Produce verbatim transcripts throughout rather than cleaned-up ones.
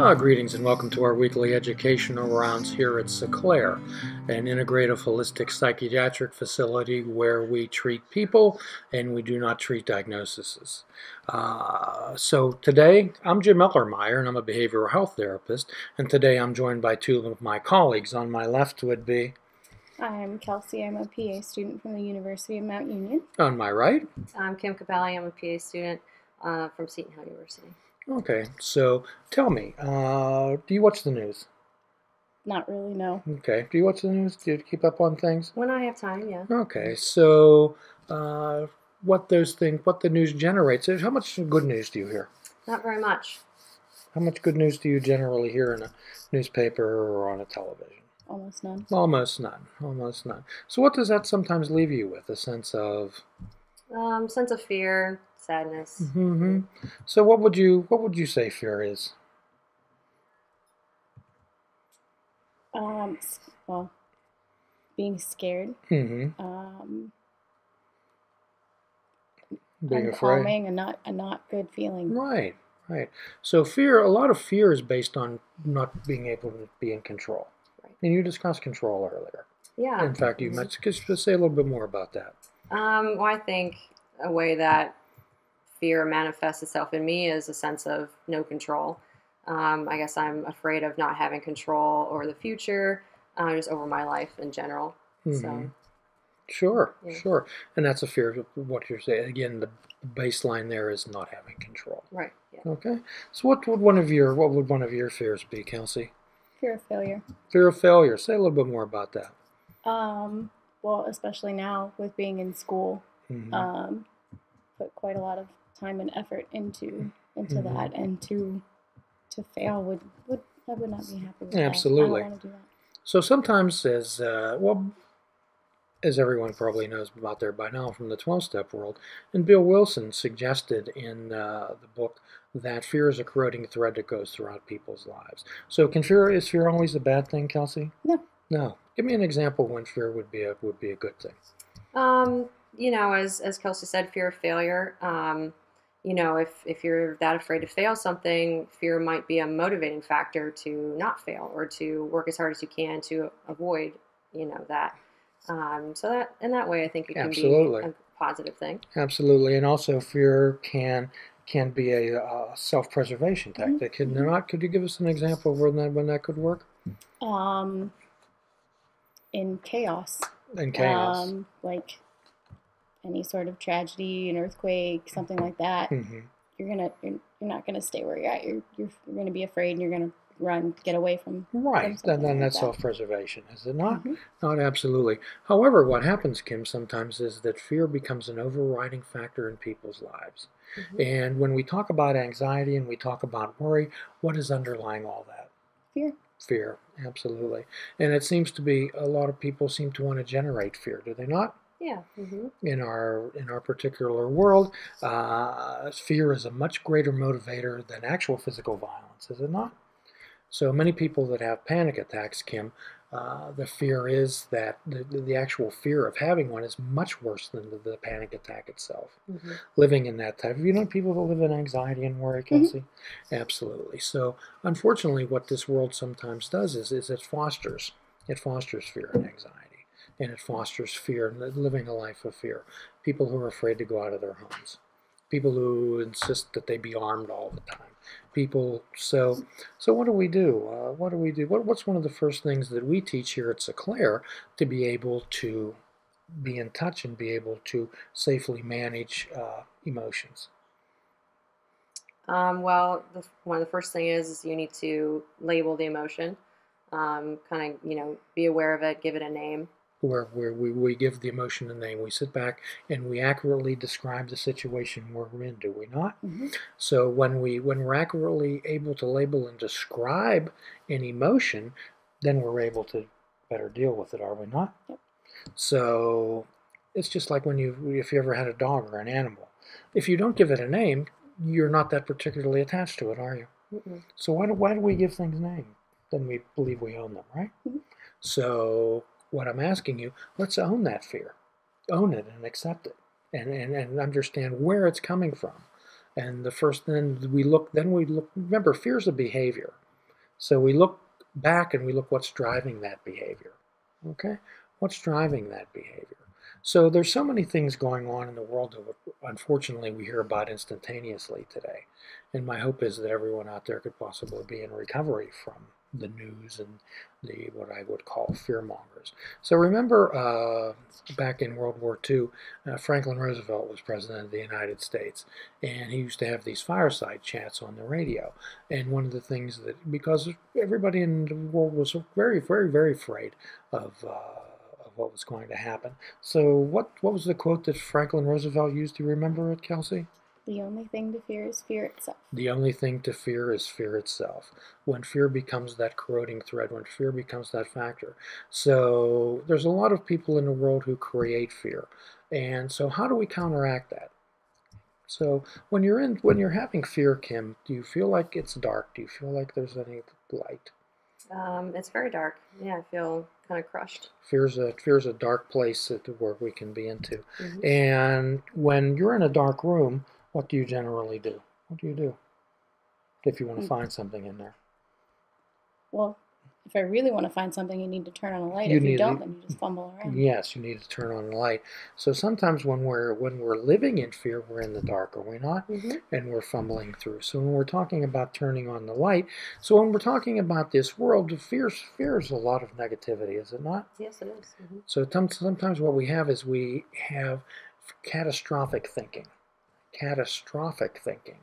Ah, greetings and welcome to our weekly educational rounds here at Seclair, an integrative holistic psychiatric facility where we treat people and we do not treat diagnoses. Uh, so today, I'm Jim Ellermeyer and I'm a behavioral health therapist, and today I'm joined by two of my colleagues. On my left would be... I'm Kelsey. I'm a P A student from the University of Mount Union. On my right? I'm Kim Capelli. I'm a P A student uh, from Seton Hall University. Okay, so tell me, uh, do you watch the news? Not really, no. Okay, do you watch the news? Do you keep up on things? When I have time, yeah. Okay, so uh, what those things, what the news generates, is how much good news do you hear? Not very much. How much good news do you generally hear in a newspaper or on a television? Almost none. Almost none, almost none. So what does that sometimes leave you with, a sense of... Um, sense of fear, sadness. Mm-hmm. So, what would you what would you say fear is? Um, well, being scared. Mm-hmm. Um, being afraid. And not a not good feeling. Right, right. So, fear. A lot of fear is based on not being able to be in control. Right. And you discussed control earlier. Yeah. In fact, you might just say a little bit more about that. Um, well, I think a way that fear manifests itself in me is a sense of no control. Um, I guess I'm afraid of not having control over the future, uh, just over my life in general. Mm-hmm. So, sure, yeah. Sure. And that's a fear of what you're saying. Again, the baseline there is not having control. Right. Yeah. Okay. So what would one of your what would one of your fears be, Kelsey? Fear of failure. Fear of failure. Say a little bit more about that. Um. Well, especially now with being in school, mm-hmm. um, put quite a lot of time and effort into into mm-hmm. that, and to to fail would would I would not be happy with that. Absolutely. I don't want to do that. So sometimes, as uh, well as everyone probably knows about there by now from the twelve-step world, and Bill Wilson suggested in uh, the book that fear is a corroding thread that goes throughout people's lives. So, can fear is fear always a bad thing, Kelsey? No. No. Give me an example when fear would be a would be a good thing. Um, you know, as as Kelsey said, fear of failure. Um, you know, if if you're that afraid to fail something, fear might be a motivating factor to not fail or to work as hard as you can to avoid, you know, that. Um, so that in that way, I think it can Absolutely. Be a positive thing. Absolutely, and also fear can can be a, a self-preservation tactic. Mm-hmm. Could not? Could you give us an example of when that when that could work? Um. In chaos. In chaos. Um, like any sort of tragedy, an earthquake, something like that. Mm-hmm. You're gonna, you're, you're not gonna stay where you're at. You're, you're, you're gonna be afraid, and you're gonna run, get away from. Right. From and then like that's that. Self-preservation, is it not? Mm-hmm. Not absolutely. However, what happens, Kim, sometimes is that fear becomes an overriding factor in people's lives. Mm-hmm. And when we talk about anxiety and we talk about worry, what is underlying all that? Fear. Fear, absolutely. And it seems to be a lot of people seem to want to generate fear, do they not? Yeah. Mm-hmm. In our in our particular world, uh, fear is a much greater motivator than actual physical violence, is it not? So many people that have panic attacks, Kim, uh, the fear is that the, the actual fear of having one is much worse than the, the panic attack itself. Mm-hmm. Living in that type of, you know, people that live in anxiety and worry, Kelsey? Mm-hmm. Absolutely. So, unfortunately, what this world sometimes does is, is it fosters, it fosters fear and anxiety. And it fosters fear, living a life of fear. People who are afraid to go out of their homes. People who insist that they be armed all the time. People, so so what do we do? Uh, what do we do? What, what's one of the first things that we teach here at Seclair to be able to be in touch and be able to safely manage uh, emotions? Um, well, the, one of the first thing is, is you need to label the emotion, um, kind of, you know, be aware of it, give it a name. Where, where we, we give the emotion a name. We sit back and we accurately describe the situation we're in, do we not? Mm-hmm. So when, we, when we're accurately able to label and describe an emotion, then we're able to better deal with it, are we not? Yep. So it's just like when you, if you ever had a dog or an animal. If you don't give it a name, you're not that particularly attached to it, are you? Mm-hmm. So why do, why do we give things names? Then we believe we own them, right? Mm-hmm. So... what I'm asking you, let's own that fear. Own it and accept it. And, and, and understand where it's coming from. And the first, then we look, then we look, remember, fear's a behavior. So we look back and we look what's driving that behavior. Okay? What's driving that behavior? So there's so many things going on in the world that unfortunately we hear about instantaneously today. And my hope is that everyone out there could possibly be in recovery from the news and the what I would call fearmongers. So remember uh, back in World War Two, uh, Franklin Roosevelt was president of the United States, and he used to have these fireside chats on the radio. And one of the things that, because everybody in the world was very, very, very afraid of uh, what was going to happen. So what what was the quote that Franklin Roosevelt used? Do you remember it, Kelsey? The only thing to fear is fear itself. The only thing to fear is fear itself. When fear becomes that corroding thread, when fear becomes that factor. So there's a lot of people in the world who create fear. And so how do we counteract that? So when you're in when you're having fear, Kim, do you feel like it's dark? Do you feel like there's any light? Um, it's very dark. Yeah, I feel kind of crushed. Fear's a fear's a dark place that where we can be into. Mm-hmm. And when you're in a dark room, what do you generally do? What do you do if you want to mm-hmm. find something in there? Well, if I really want to find something, you need to turn on a light. You if you don't, to, then you just fumble around. Yes, you need to turn on a light. So sometimes when we're when we're living in fear, we're in the dark, are we not? Mm-hmm. And we're fumbling through. So when we're talking about turning on the light, so when we're talking about this world, fear, fear is a lot of negativity, is it not? Yes, it is. Mm-hmm. So sometimes what we have is we have catastrophic thinking. Catastrophic thinking,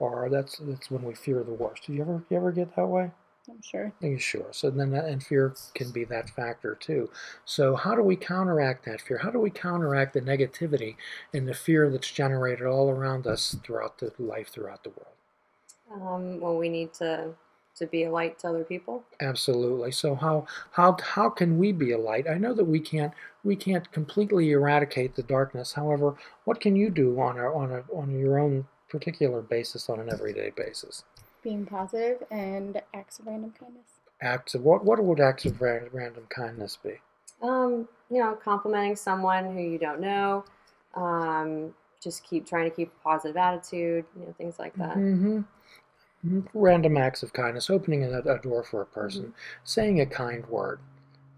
or that's that's when we fear the worst. Do you ever you ever get that way? I'm sure. Are you sure? So then, that, and fear can be that factor too. So how do we counteract that fear? How do we counteract the negativity and the fear that's generated all around us throughout the life, throughout the world? Um, well, we need to to be a light to other people. Absolutely. So how how how can we be a light? I know that we can't we can't completely eradicate the darkness. However, what can you do on a, on a, on your own particular basis, on an everyday basis? Being positive and acts of random kindness. Acts of what? What would acts of ra random kindness be? Um, you know, complimenting someone who you don't know. Um, just keep trying to keep a positive attitude. You know, things like that. Mm-hmm. Random acts of kindness. Opening a, a door for a person. Mm-hmm. Saying a kind word.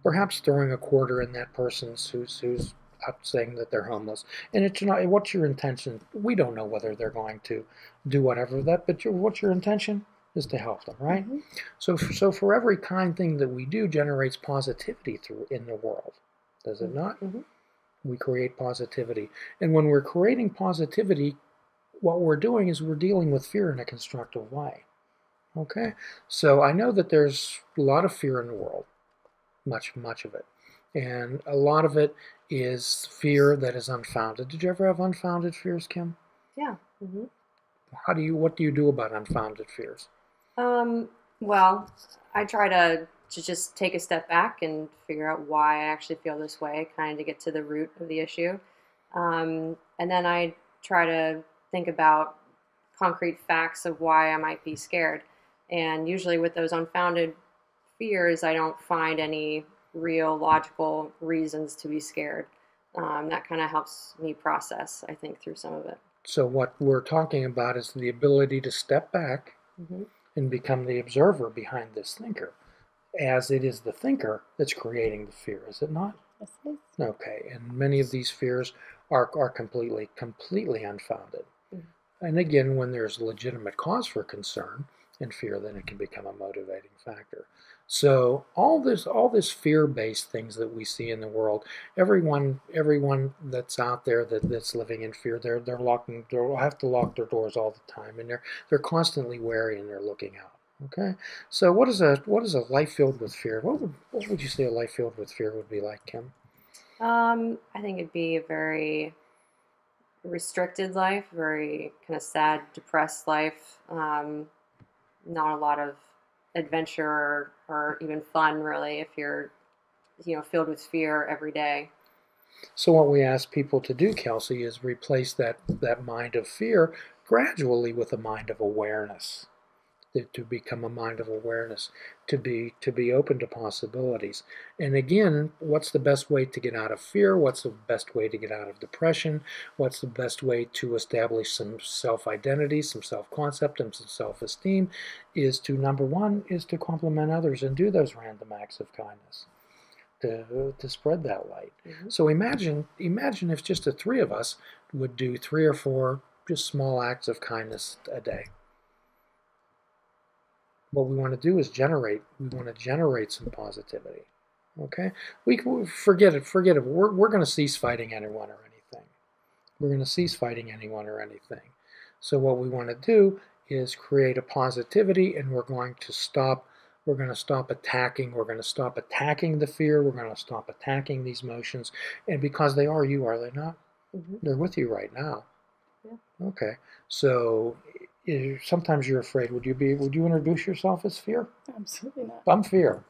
Perhaps throwing a quarter in that person's who's who's out saying that they're homeless. And it's not. What's your intention? We don't know whether they're going to do whatever that, but your, what's your intention is to help them, right? Mm-hmm. So, for, so for every kind thing that we do generates positivity through in the world, does it not? Mm-hmm. We create positivity, and when we're creating positivity, what we're doing is we're dealing with fear in a constructive way. Okay, so I know that there's a lot of fear in the world, much, much of it. And a lot of it is fear that is unfounded. Did you ever have unfounded fears, Kim? Yeah. Mm-hmm. How do you? What do you do about unfounded fears? Um, well, I try to to just take a step back and figure out why I actually feel this way, kind of to get to the root of the issue, um, and then I try to think about concrete facts of why I might be scared. And usually, with those unfounded fears, I don't find any real logical reasons to be scared. Um, that kind of helps me process, I think, through some of it. So what we're talking about is the ability to step back mm-hmm. and become the observer behind this thinker, as it is the thinker that's creating the fear, is it not? Yes, it is. Okay, and many of these fears are, are completely, completely unfounded. Mm-hmm. And again, when there's legitimate cause for concern and fear, then it can become a motivating factor. So all this, all this fear-based things that we see in the world, everyone, everyone that's out there that, that's living in fear, they're they're locking, they'll have to lock their doors all the time, and they're they're constantly wary and they're looking out. Okay, so what is a what is a life filled with fear? What would what would you say a life filled with fear would be like, Kim? Um, I think it'd be a very restricted life, very kind of sad, depressed life. Um, not a lot of adventure or, or even fun, really, if you're, you know, filled with fear every day. So what we ask people to do, Kelsey, is replace that, that mind of fear gradually with a mind of awareness. to become a mind of awareness, to be to be open to possibilities. And again, what's the best way to get out of fear? What's the best way to get out of depression? What's the best way to establish some self-identity, some self-concept, and some self-esteem? Is to, number one, is to compliment others and do those random acts of kindness, to, to spread that light. Mm-hmm. So imagine, imagine if just the three of us would do three or four just small acts of kindness a day. What we want to do is generate, we want to generate some positivity, okay? We can, forget it, forget it. We're, we're going to cease fighting anyone or anything. We're going to cease fighting anyone or anything. So what we want to do is create a positivity, and we're going to stop, we're going to stop attacking, we're going to stop attacking the fear, we're going to stop attacking these emotions, and because they are you, are they not? Mm-hmm. They're with you right now. Yeah. Okay, so... sometimes you're afraid. Would you be? Would you introduce yourself as fear? Absolutely not. I'm fear.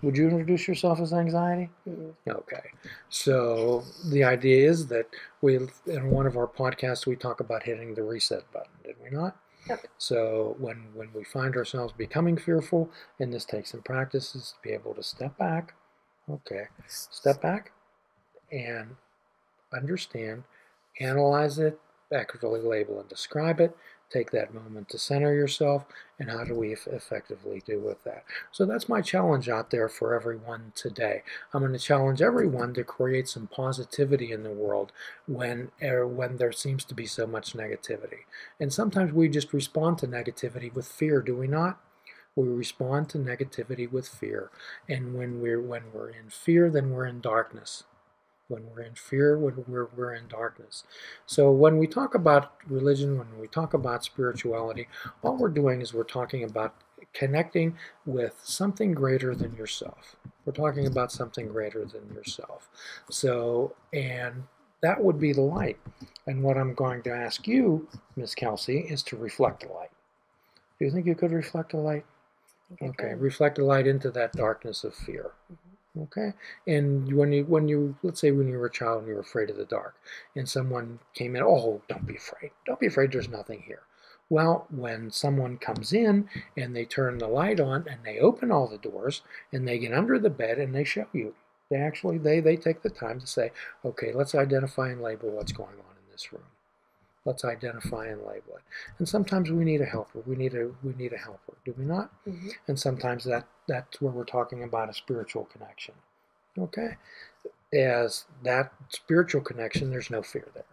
Would you introduce yourself as anxiety? Mm-hmm. Okay. So the idea is that we, in one of our podcasts, we talk about hitting the reset button, did we not? Yep. So when when we find ourselves becoming fearful, and this takes some practice, is to be able to step back. Okay. Step back, and understand, analyze it, accurately label and describe it. Take that moment to center yourself, and how do we effectively do with that? So that's my challenge out there for everyone today. I'm going to challenge everyone to create some positivity in the world when, er, when there seems to be so much negativity. And sometimes we just respond to negativity with fear, do we not? We respond to negativity with fear. And when we're, when we're in fear, then we're in darkness. When we're in fear, when we're, we're in darkness. So when we talk about religion, when we talk about spirituality, all we're doing is we're talking about connecting with something greater than yourself. We're talking about something greater than yourself. So, and that would be the light. And what I'm going to ask you, Miss Kelsey, is to reflect the light. Do you think you could reflect the light? Okay, reflect the light into that darkness of fear. Okay, and when you, when you, let's say when you were a child and you were afraid of the dark, and someone came in, oh, don't be afraid, don't be afraid, there's nothing here. Well, when someone comes in and they turn the light on and they open all the doors and they get under the bed and they show you, they actually, they, they take the time to say, okay, let's identify and label what's going on in this room. Let's identify and label it. And sometimes we need a helper. We need a we need a helper, do we not? Mm-hmm. And sometimes that, that's where we're talking about a spiritual connection. Okay? As that spiritual connection, there's no fear there.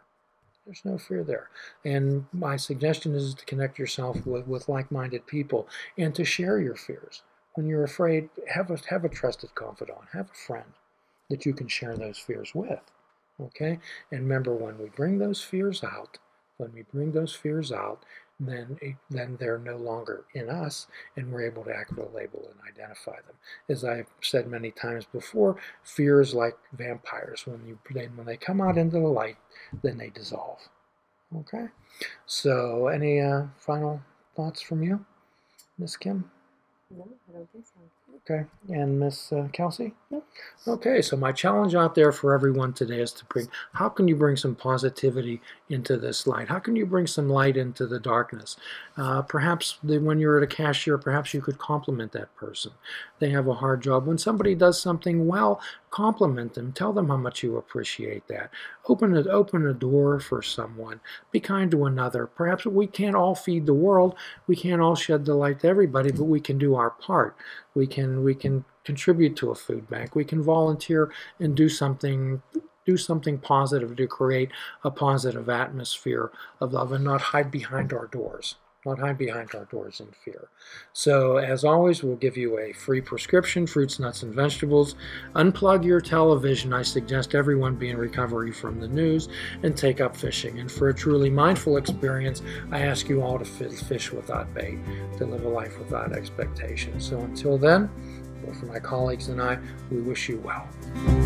There's no fear there. And my suggestion is to connect yourself with, with like-minded people and to share your fears. When you're afraid, have a have a trusted confidant, have a friend that you can share those fears with. Okay? And remember, when we bring those fears out, when we bring those fears out, then, then they're no longer in us, and we're able to accurately label and identify them. As I've said many times before, fear is like vampires. When, you, when they come out into the light, then they dissolve. Okay? So any uh, final thoughts from you, Miss Kim? No, I don't think so. Okay, and Miss uh, Kelsey? Yep. Okay, so my challenge out there for everyone today is to bring, how can you bring some positivity into this light? How can you bring some light into the darkness? Uh, perhaps the, when you're at a cashier, perhaps you could compliment that person. They have a hard job. When somebody does something well, compliment them. Tell them how much you appreciate that. Open it, open a door for someone. Be kind to another. Perhaps we can't all feed the world. We can't all shed the light to everybody, but we can do our part. We can we can contribute to a food bank. We can volunteer and do something do something positive to create a positive atmosphere of love, and not hide behind our doors. Not hide behind our doors in fear. So, as always, we'll give you a free prescription, fruits, nuts, and vegetables. Unplug your television. I suggest everyone be in recovery from the news and take up fishing. And for a truly mindful experience, I ask you all to fish without bait, to live a life without expectation. So until then, for my colleagues and I, we wish you well.